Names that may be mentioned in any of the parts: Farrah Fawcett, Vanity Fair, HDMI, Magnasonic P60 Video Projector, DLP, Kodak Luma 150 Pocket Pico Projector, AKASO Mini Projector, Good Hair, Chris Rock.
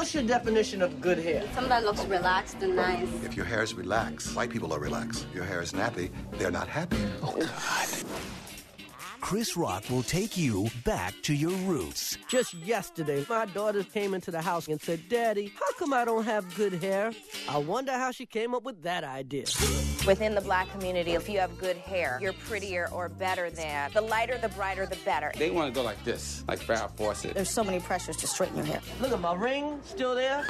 what's your definition of good hair? Something that looks relaxed and nice. If your hair's relaxed, white people are relaxed. If your hair is nappy, they're not happy. Oh, God. Chris Rock will take you back to your roots. Just yesterday, my daughter came into the house and said, Daddy, how come I don't have good hair? I wonder how she came up with that idea. Within the black community, if you have good hair, you're prettier or better than. The lighter, the brighter, the better. They want to go like this, like Farrah Fawcett. There's so many pressures to straighten your hair. Look at my ring, still there.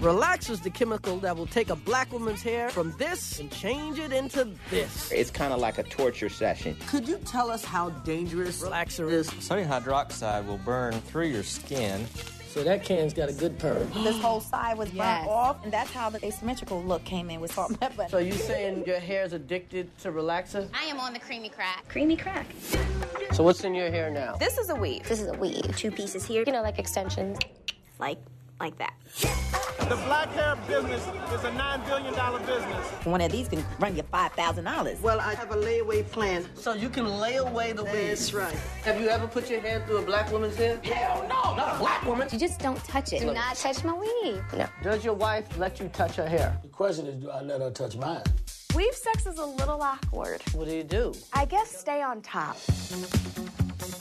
Relax is the chemical that will take a black woman's hair from this and change it into this. It's kind of like a torture session. Could you tell us how dangerous relaxer is? Sodium hydroxide will burn through your skin. So that can's got a good purge. This whole side was burnt off, and that's how the asymmetrical look came in with salt and pepper. So you saying your hair's addicted to relaxer? I am on the creamy crack. Creamy crack. So what's in your hair now? This is a weave. This is a weave. Two pieces here, you know, like extensions. Like that. The black hair business is a $9 billion business. One of these can run you $5,000. Well, I have a layaway plan. So you can lay away the wig. That's right. Have you ever put your hair through a black woman's hair? Hell no, not a black woman. You just don't touch it. Do not touch my weave. No. Does your wife let you touch her hair? The question is, do I let her touch mine? Weave sex is a little awkward. What do? I guess stay on top.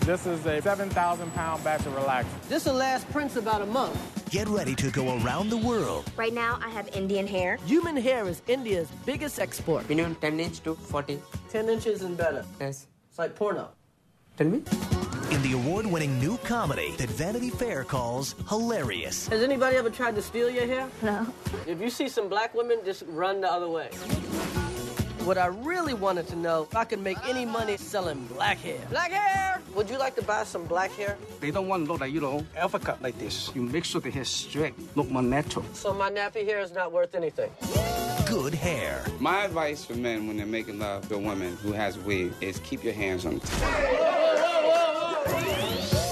This is a 7,000-pound batch of relaxer. This will last Prince about a month. Get ready to go around the world. Right now, I have Indian hair. Human hair is India's biggest export. Minimum 10 inch to 40. 10 inches and better. Yes. It's like porno. Tell me. In the award-winning new comedy that Vanity Fair calls hilarious. Has anybody ever tried to steal your hair? No. If you see some black women, just run the other way. What I really wanted to know, if I could make any money selling black hair. Black hair! Would you like to buy some black hair? They don't want to look like, you know, alpha cut like this. You make sure the hair's straight, look more natural. So my nappy hair is not worth anything? Good hair. My advice for men when they're making love to a woman who has weave is keep your hands on the top.